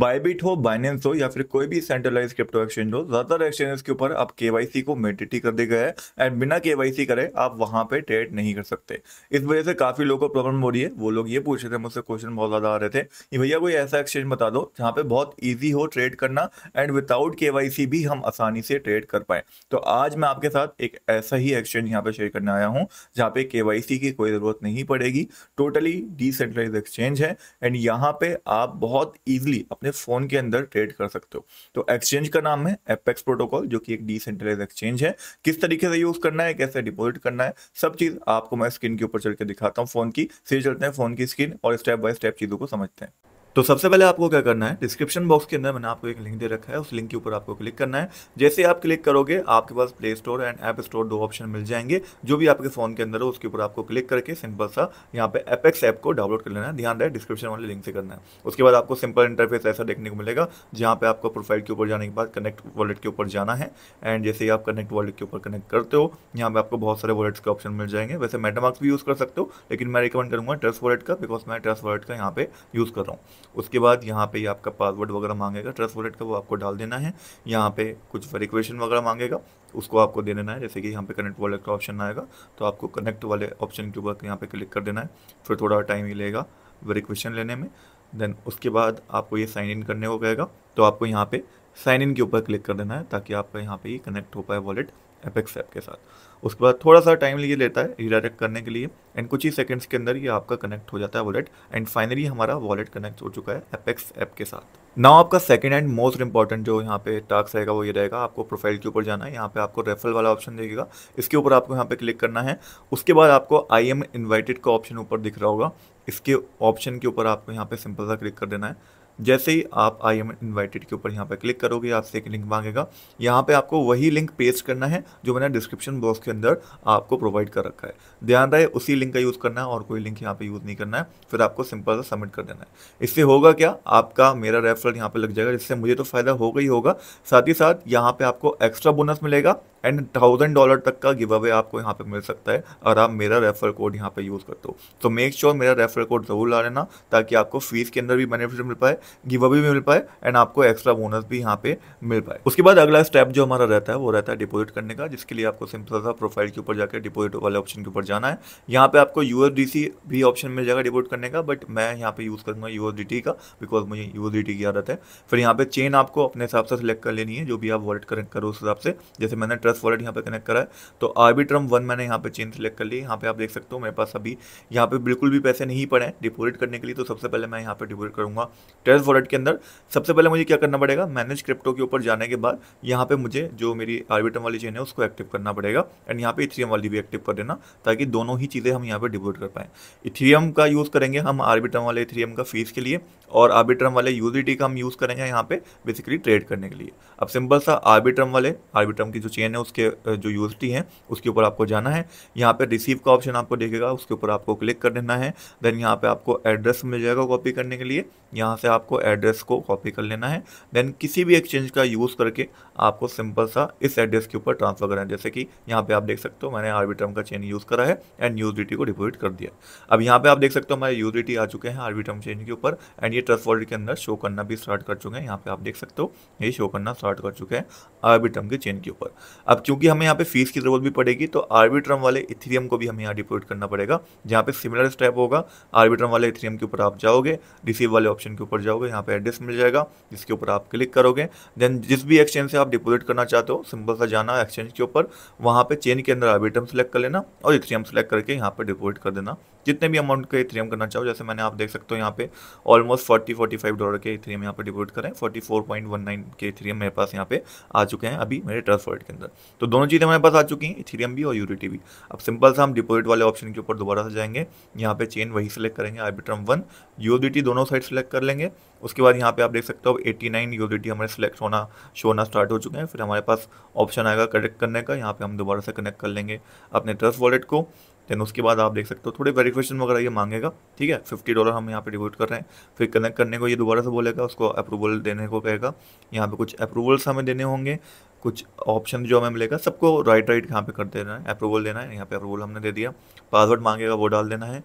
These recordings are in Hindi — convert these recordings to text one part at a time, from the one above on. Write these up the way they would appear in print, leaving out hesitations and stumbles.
बायबिट हो, बाइनेंस हो या फिर कोई भी सेंट्रलाइज क्रिप्टो एक्सचेंज हो, ज्यादातर एक्सचेंजेस के ऊपर अब केवाईसी को मैंडेटरी कर दिया गया है एंड बिना केवाईसी करे आप वहां पे ट्रेड नहीं कर सकते। इस वजह से काफी लोगों को प्रॉब्लम हो रही है। वो लोग ये पूछ रहे थे मुझसे, क्वेश्चन बहुत ज्यादा आ रहे थे कि भैया कोई ऐसा एक्सचेंज बता दो जहाँ पे बहुत ईजी हो ट्रेड करना एंड विदाउट केवाईसी भी हम आसानी से ट्रेड कर पाए। तो आज मैं आपके साथ एक ऐसा ही एक्सचेंज यहाँ पे शेयर करने आया हूँ जहाँ पे केवाईसी की कोई जरूरत नहीं पड़ेगी, टोटली डिसेंट्रलाइज एक्सचेंज है एंड यहाँ पे आप बहुत इजीली अपने फोन के अंदर ट्रेड कर सकते हो। तो एक्सचेंज का नाम है एपेक्स प्रोटोकॉल, जो कि एक डिसेंट्रलाइज एक्सचेंज है। किस तरीके से यूज करना है, कैसे डिपॉजिट करना है, सब चीज आपको मैं स्क्रीन के ऊपर चल के दिखाता हूँ फोन की। सीधे चलते हैं फोन की स्क्रीन और स्टेप बाय स्टेप चीजों को समझते हैं। तो सबसे पहले आपको क्या करना है, डिस्क्रिप्शन बॉक्स के अंदर मैंने आपको एक लिंक दे रखा है, उस लिंक के ऊपर आपको क्लिक करना है। जैसे आप क्लिक करोगे आपके पास play store and app store दो ऑप्शन मिल जाएंगे। जो भी आपके फोन के अंदर हो उसके ऊपर आपको क्लिक करके सिंपल सा यहाँ पे एपेक्स ऐप को डाउनलोड कर लेना है। ध्यान रहे डिस्क्रिप्शन वाले लिंक से करना है। उसके बाद आपको सिंपल इंटरफेस ऐसा देखने को मिलेगा जहाँ पे आपको प्रोफाइल के ऊपर जाने के बाद कनेक्ट वॉलेट के ऊपर जाना है एंड जैसे ही आप कनेक्ट वॉलेट के ऊपर कनेक्ट करते हो यहाँ पे आपको बहुत सारे वॉलेट्स के ऑप्शन मिल जाएंगे। वैसे मेटामास्क भी यूज़ कर सकते हो, लेकिन मैं रिकमेंड करूँगा ट्रस्ट वॉलेट का, बिकॉज मैं ट्रस्ट वॉलेट का यहाँ पे यूज़ कर रहा हूँ। उसके बाद यहाँ पे आपका पासवर्ड वगैरह मांगेगा ट्रस्ट वॉलेट का, वो आपको डाल देना है। यहाँ पे कुछ वेरिफिकेशन वगैरह मांगेगा, उसको आपको दे देना है। जैसे कि यहाँ पे कनेक्ट वॉलेट का ऑप्शन आएगा तो आपको कनेक्ट वाले ऑप्शन के ऊपर यहाँ पे क्लिक कर देना है। फिर थोड़ा टाइम ही लेगा वेरिफिकेशन लेने में। देन उसके बाद आपको ये साइन इन करने को कहेगा तो आपको यहाँ पे साइन इन के ऊपर क्लिक कर देना है ताकि आपका यहाँ पे कनेक्ट हो पाए वॉलेट एपेक्स ऐप के साथ। उसके बाद थोड़ा सा टाइम लिए लेता है रिडायरेक्ट करने के लिए एंड कुछ ही सेकंड्स के अंदर ये आपका कनेक्ट हो जाता है वॉलेट एंड फाइनली हमारा वॉलेट कनेक्ट हो चुका है एपेक्स ऐप के साथ। नाउ आपका सेकंड एंड मोस्ट इंपॉर्टेंट जो यहाँ पे टास्क रहेगा वो ये रहेगा, आपको प्रोफाइल के ऊपर जाना है। यहाँ पे आपको रेफरल वाला ऑप्शन देखेगा, इसके ऊपर आपको यहाँ पे क्लिक करना है। उसके बाद आपको आई एम इन्वाइटेड का ऑप्शन ऊपर दिख रहा होगा, इसके ऑप्शन के ऊपर आपको यहाँ पे सिंपल सा क्लिक कर देना है। जैसे ही आप आई एम इन्वाइटेड के ऊपर यहाँ पे क्लिक करोगे आपसे एक लिंक मांगेगा। यहाँ पे आपको वही लिंक पेस्ट करना है जो मैंने डिस्क्रिप्शन बॉक्स के अंदर आपको प्रोवाइड कर रखा है। ध्यान रहे उसी लिंक का यूज़ करना है और कोई लिंक यहाँ पे यूज़ नहीं करना है। फिर आपको सिंपल सा सबमिट कर देना है। इससे होगा क्या, आपका मेरा रेफरल यहाँ पर लग जाएगा, जिससे मुझे तो फ़ायदा होगा ही होगा, साथ ही साथ यहाँ पर आपको एक्स्ट्रा बोनस मिलेगा एंड $1000 तक का गिव अवे आपको यहाँ पे मिल सकता है और आप मेरा रेफरल कोड यहाँ पे यूज़ करते हो। तो मेक श्योर मेरा रेफरल कोड ज़रूर ला लेना ताकि आपको फीस के अंदर भी बेनिफिट मिल पाए, गिव अवे भी मिल पाए एंड आपको एक्स्ट्रा बोनस भी यहाँ पे मिल पाए। उसके बाद अगला स्टेप जो हमारा रहता है वो रहता है डिपॉजिट करने का, जिसके लिए आपको सिंपल सा प्रोफाइल के ऊपर जाकर डिपॉजिट वाले ऑप्शन के ऊपर जाना है। यहाँ पर आपको USDC भी ऑप्शन मिल जाएगा डिपॉजिट करने का, बट मैं यहाँ पर यूज़ करूँगा USDT का बिकॉज मुझे USDT की आदत है। फिर यहाँ पर चेन आपको अपने हिसाब से सिलेक्ट कर लेनी है जो भी आप वॉलेट कनेक्ट करो उस हिसाब से। जैसे मैंने ट्रस्ट वॉलेट यहाँ पे कनेक्ट करा है तो आर्बिट्रम 1 मैंने यहाँ पे चेन सिलेक्ट कर ली। यहाँ पे आप देख सकते हो मेरे पास अभी यहाँ पे बिल्कुल भी पैसे नहीं पड़े हैं डिपॉजिट करने के लिए। तो सबसे पहले मैं यहाँ पे डिपॉजिट करूँगा ट्रस्ट वॉलेट के अंदर। सबसे पहले मुझे क्या करना पड़ेगा, मैनेज क्रिप्टो के ऊपर जाने के बाद यहाँ पे मुझे जो मेरी आर्बिट्रम वाली चेन है उसको एक्टिव करना पड़ेगा एंड यहाँ पे इथेरियम वाली भी एक्टिव कर देना ताकि दोनों ही चीज़ें हम यहाँ पर डिपॉजिट कर पाएँ। इथेरियम का यूज़ करेंगे हम आर्बिट्रम वाले इथेरियम का फीस के लिए और आर्बिट्रम वाले यूजीटी का हम यूज़ करेंगे यहाँ पे बेसिकली ट्रेड करने के लिए। अब सिंपल सा आर्बिट्रम की जो चेन है उसके जो यूजीटी है उसके ऊपर आपको जाना है। यहाँ पे रिसीव का ऑप्शन आपको देखेगा, उसके ऊपर आपको क्लिक कर देना है। देन यहाँ पे आपको एड्रेस मिल जाएगा कॉपी करने के लिए, यहाँ से आपको एड्रेस को कॉपी कर लेना है। देन किसी भी एक्सचेंज का यूज़ करके आपको सिंपल सा इस एड्रेस के ऊपर ट्रांसफर करना है। जैसे कि यहाँ पे आप देख सकते हो मैंने आर्बिट्रम का चेन यूज़ करा है एंड यूजीटी को डिपॉजिट कर दिया। अब यहाँ पे आप देख सकते हो हमारे यूजीटी आ चुके हैं आर्बिट्रम चेन के ऊपर एंड ट्रस्ट वॉलेट के अंदर शो करना भी स्टार्ट कर चुके हैं। यहाँ पे आप देख सकते हो ये शो करना स्टार्ट कर चुके हैं आर्बिट्रम के चेन के ऊपर। अब चूंकि हमें यहाँ पे फीस की जरूरत भी पड़ेगी तो आर्बिट्रम वाले इथेरियम को भी हमें यहाँ डिपॉजिट करना पड़ेगा। जहाँ पे सिमिलर स्टेप होगा, आर्बिट्रम वाले इथेरियम के ऊपर आप जाओगे, रिसीव वाले ऑप्शन के ऊपर जाओगे, यहाँ पे एड्रेस मिल जाएगा जिसके ऊपर आप क्लिक करोगे। देन जिस भी एक्सचेंज से आप डिपॉजिट करना चाहते हो सिंपल सा जाना एक्सचेंज के ऊपर, वहाँ पे चेन के अंदर आर्बिट्रम सेलेक्ट कर लेना और इथेरियम सेलेक्ट करके यहाँ पर डिपॉजिट कर देना जितने भी अमाउंट का इथेरियम करना चाहो। जैसे मैंने आप देख सकते हो यहाँ पे ऑलमोस्ट $45 के इथेरियम यहाँ पे डिपॉजिट करें, 44.19 के इथेरियम मेरे पास यहाँ पे आ चुके हैं अभी मेरे ट्रस्ट वॉलेट के अंदर। तो दोनों चीज़ें हमारे पास आ चुकी हैं, इथेरियम भी और यूटीटी भी। अब सिंपल सा हम डिपॉजिट वाले ऑप्शन के ऊपर दोबारा से जाएंगे, यहाँ पे चेन वही सिलेक्ट करेंगे आर्बिट्रम 1, यूटीटी दोनों साइड सेलेक्ट कर लेंगे। उसके बाद यहाँ पे आप देख सकते हो 89 यूटीटी हमारे सेलेक्ट होना शो होना स्टार्ट हो चुके हैं। फिर हमारे पास ऑप्शन आएगा कनेक्ट करने का, यहाँ पर हम दोबारा से कनेक्ट कर लेंगे अपने ट्रस्ट वॉलेट को। देन उसके बाद आप देख सकते हो थोड़े वेरिफिकेशन वगैरह ये मांगेगा, ठीक है। $50 हम यहाँ पे डिपॉजिट कर रहे हैं। फिर कनेक्ट करने को ये दोबारा से बोलेगा, उसको अप्रूवल देने को कहेगा। यहाँ पे कुछ अप्रूवल्स हमें देने होंगे, कुछ ऑप्शन जो हमें मिलेगा सबको राइट यहाँ पे कर देना है, अप्रूवल देना है। यहाँ पे अप्रूवल हमने दे दिया, पासवर्ड मांगेगा वो डाल देना है।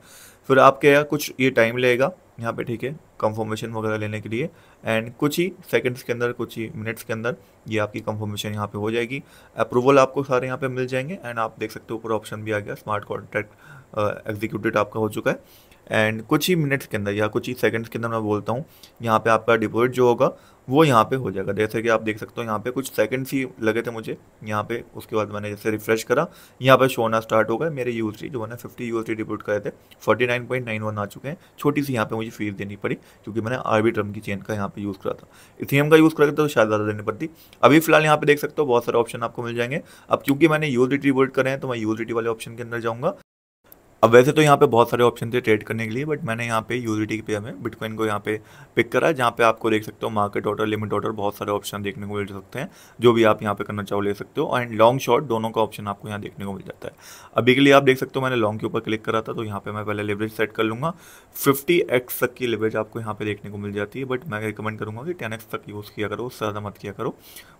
फिर आप कहेगा कुछ ये टाइम लेगा यहाँ पे, ठीक है। कंफर्मेशन वगैरह लेने के लिए, एंड कुछ ही सेकंड्स के अंदर, कुछ ही मिनट्स के अंदर ये आपकी कंफर्मेशन यहाँ पे हो जाएगी। अप्रूवल आपको सारे यहाँ पे मिल जाएंगे, एंड आप देख सकते हो ऊपर ऑप्शन भी आ गया स्मार्ट कॉन्ट्रैक्ट एग्जीक्यूटेड आपका हो चुका है, एंड कुछ ही मिनट्स के अंदर या कुछ ही सेकंड्स के अंदर मैं बोलता हूँ यहाँ पे आपका डिपॉजिट जो होगा वो यहाँ पे हो जाएगा। जैसे कि आप देख सकते हो यहाँ पे कुछ सेकंड्स ही लगे थे मुझे यहाँ पे, उसके बाद मैंने जैसे रिफ्रेश करा यहाँ पे शो होना स्टार्ट हो गया। मेरे यूएसडी जो है ना 50 यूएसडी डिपॉजिट करे थे 49.91 आ चुके हैं। छोटी सी यहाँ पे मुझे फीस देनी पड़ी क्योंकि मैंने आर्बिट्रम की चेन का यहाँ पे यूज़ करा था, इथेरियम का यूज़ करा था तो शायद ज़्यादा देनी पड़ती। अभी फिलहाल यहाँ पे देख सकते हो बहुत सारे ऑप्शन आपको मिल जाएंगे। अब क्योंकि मैंने यूएसडी डिपॉजिट करे हैं तो मैं यूएसडी वाले ऑप्शन के अंदर जाऊँगा। अब वैसे तो यहाँ पे बहुत सारे ऑप्शन थे ट्रेड करने के लिए, बट मैंने यहाँ पे यूएसडीटी पे हमें बिटकॉइन को यहाँ पे पिक करा, जहाँ पे आपको देख सकते हो मार्केट ऑर्डर, लिमिट ऑर्डर, बहुत सारे ऑप्शन देखने को मिल सकते हैं। जो भी आप यहाँ पे करना चाहो ले सकते हो, एंड लॉन्ग शॉर्ट दोनों का ऑप्शन आपको यहाँ देखने को मिल जाता है। अभी के लिए आप देख सकते हो मैंने लॉन्ग के ऊपर क्लिक करा था, तो यहाँ पर मैं पहले लेवरेज सेट कर लूँगा। 50x तक की लेवरेज आपको यहाँ पर देखने को मिल जाती है, बट मैं रिकमेंड करूँगा कि 10x तक यूज़ किया करो, उससे ज़्यादा मत किया करो।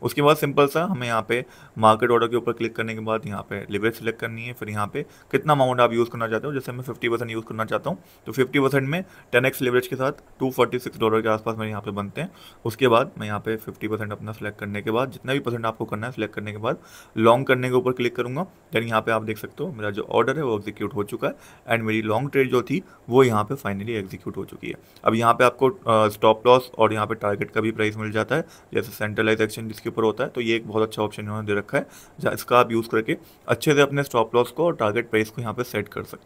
उसके बाद सिंपल सा हमें यहाँ पे मार्केट ऑर्डर के ऊपर क्लिक करने के बाद यहाँ पे लेवरेज सेलेक्ट करनी है, फिर यहाँ पे कितना अमाउंट आप यूज़ करना चाहते हो। जैसे मैं 50% यूज़ करना चाहता हूँ तो 50% में 10x लेवरेज के साथ $246 के आसपास मेरे यहाँ पे बनते हैं। उसके बाद मैं यहाँ पे 50% अपना सेलेक्ट करने के बाद, जितना भी परसेंट आपको करना है सेलेक्ट करने के बाद, लॉन्ग करने के ऊपर क्लिक करूँगा। देन यहाँ पे आप देख सकते हो मेरा जो ऑर्डर है वो एग्जीक्यूट हो चुका है, एंड मेरी लॉन्ग ट्रेड जो थी वो यहाँ पर फाइनली एग्जीक्यूट हो चुकी है। अब यहाँ पर आपको स्टॉप लॉस और यहाँ पर टारगेट का भी प्राइस मिल जाता है, जैसे सेंट्रलाइज एक्सचेंज जिसके ऊपर होता है, तो ये एक बहुत अच्छा ऑप्शन इन्होंने दे रखा है। इसका आप यूज़ करके अच्छे से अपने स्टॉप लॉस को और टारगेट प्राइस को यहाँ पर सेट कर सकते हो।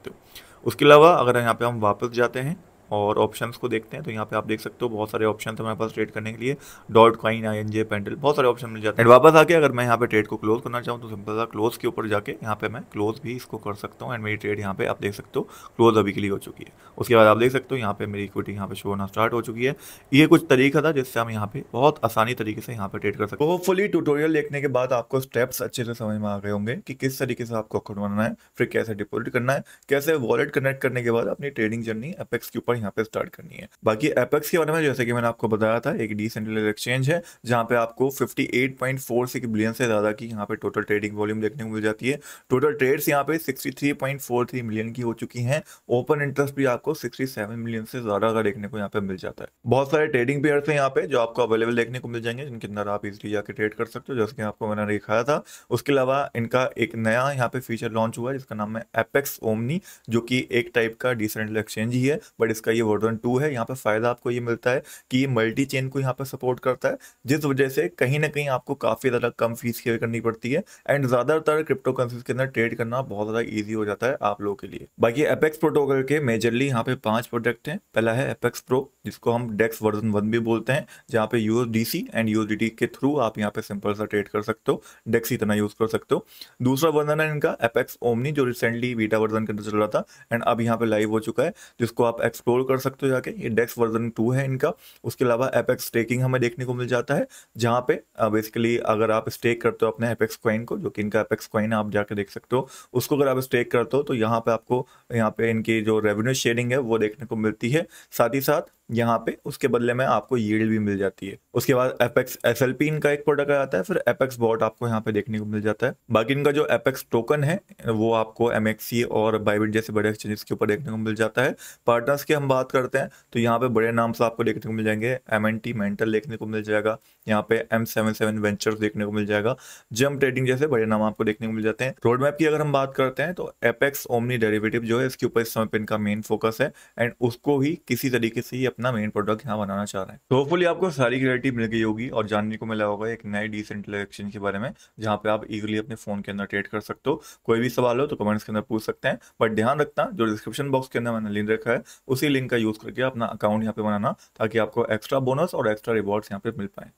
उसके अलावा अगर यहाँ पे हम वापस जाते हैं और ऑप्शंस को देखते हैं तो यहाँ पे आप देख सकते हो बहुत सारे ऑप्शन थे हमारे पास ट्रेड करने के लिए, डॉट कॉइन, INJ, पेंडल, बहुत सारे ऑप्शन मिल जाते हैं। एंड वापस आके अगर मैं यहाँ पे ट्रेड को क्लोज करना चाहूँ तो सिंपल सा क्लोज के ऊपर जाके यहाँ पे मैं क्लोज भी इसको कर सकता हूँ, एंड मेरी ट्रेड यहाँ पे आप देख सकते हो क्लोज अभी के लिए हो चुकी है। उसके बाद आप देख सकते हो यहाँ पे मेरी इक्विटी यहाँ पे शो होना स्टार्ट हो चुकी है। ये कुछ तरीका था जिससे हम यहाँ पे बहुत आसानी तरीके से यहाँ पे ट्रेड कर सकते हो। होपफुली ट्यूटोरियल देखने के बाद आपको स्टेप्स अच्छे से समझ में आ गए होंगे कि किस तरीके से आपको अकाउंट बनाना है, फिर कैसे डिपोजिट करना है, कैसे वॉलेट कनेक्ट करने के बाद अपनी ट्रेडिंग जर्नी एपेक्स के ऊपर यहाँ पे स्टार्ट करनी है। बाकी एपेक्स के बारे में जैसे कि मैंने आपको बताया था, एक डिसेंट्रलाइज एक्सचेंज है जहाँ पे आपको 58.46 बिलियन से ज्यादा की यहाँ पे टोटल ट्रेडिंग वॉल्यूम देखने को मिल जाती है। टोटल ट्रेड्स यहाँ पे 63.43 मिलियन की हो चुकी हैं। ओपन इंटरेस्ट भी आपको 67 मिलियन से ज्यादा का देखने को यहाँ पे मिल जाता है। बहुत सारे ट्रेडिंग पेयर्स हैं यहाँ पे जो आपको अवेलेबल देखने को मिल जाएंगे, जिनके अंदर आप इजिली जाकर ट्रेड कर सकते हो, जैसे कि आपको मैंने दिखाया था। उसके अलावा इनका एक नया यहाँ पे फीचर लॉन्च हुआ है जिसका नाम है एपेक्स ओमनी, जो कि एक टाइप का डिसेंट्रलाइज एक्सचेंज ही है, बट इसका ये वर्जन 2 है। यहाँ पे फायदा आपको ये मिलता है कि ये मल्टी चेन को यहाँ पे सपोर्ट करता है, जिस वजह से कहीं ना कहीं आपको काफी ज्यादा कम फीस पे करनी पड़ती है, एंड ज्यादातर क्रिप्टो करेंसीज के अंदर ट्रेड करना बहुत ज्यादा इजी हो जाता है आप लोगों के लिए। बाकी एपेक्स प्रोटोकॉल के मेजरली यहाँ पे 5 प्रोडक्ट हैं। पहला है एपेक्स प्रो, जिसको हम डेक्स वर्जन 1 भी बोलते हैं, जहाँ पे यूएसडीसी एंड यूएसडीटी के थ्रू आप यहाँ पे सिंपल सा ट्रेड कर सकते हो, डेक्स इतना यूज कर सकते हो। दूसरा वर्जन है इनका एपेक्स ओमनी, जो रिसेंटली बीटा वर्जन के अंदर चल रहा था एंड अब यहाँ पे लाइव हो चुका है, जिसको आप एक्सप्लोर कर सकते हो जाके। ये डेक्स वर्जन 2 है इनका। उसके अलावा एपेक्स स्टेकिंग हमें देखने को मिल जाता है, जहाँ पे बेसिकली अगर आप स्टेक करते हो अपने एपेक्स कॉइन को, जो कि इनका एपेक्स कॉइन है, आप जाके देख सकते हो उसको। अगर आप स्टेक करते हो तो यहाँ पे आपको यहाँ पे इनकी जो रेवेन्यू शेयरिंग है वो देखने को मिलती है, साथ ही साथ यहाँ पे उसके बदले में आपको यील्ड भी मिल जाती है। उसके बाद एपेक्स SLP इनका एक प्रोडक्ट आता है, फिर एपेक्स बॉट आपको यहाँ पे देखने को मिल जाता है। बाकी इनका जो एपेक्स टोकन है वो आपको MEXC और बाइबिट जैसे बड़े एक्सचेंजेस के ऊपर देखने को मिल जाता है। पार्टनर्स की हम बात करते हैं तो यहाँ पे बड़े नाम से आपको देखने को मिल जाएंगे, MNT मेंटल देखने को मिल जाएगा, यहाँ पे M7 वेंचर्स देखने को मिल जाएगा, जंप ट्रेडिंग जैसे बड़े नाम आपको देखने को मिल जाते हैं। रोड मैप की अगर हम बात करते हैं तो एपेक्स ओमनी डेरिवेटिव जो है इसके ऊपर इस समय पे इनका मेन फोकस है, एंड उसको ही किसी तरीके से अपना मेन प्रोडक्ट यहाँ बनाना चाह रहे हैं। तो होपफुली आपको सारी क्लैरिटी मिल गई होगी और जानने को मिला होगा एक नए डिसेंट्रलाइज्ड एक्सचेंज के बारे में, जहाँ पे आप इजीली अपने फोन के अंदर ट्रेड कर सकते हो। कोई भी सवाल हो तो कमेंट्स के अंदर पूछ सकते हैं, बट ध्यान रखना जो डिस्क्रिप्शन बॉक्स के अंदर मैंने लिंक रखा है उसी लिंक का यूज करके अपना अकाउंट यहाँ पे बनाना, ताकि आपको एक्स्ट्रा बोनस और एक्स्ट्रा रिवॉर्ड्स यहाँ पे मिल पाए।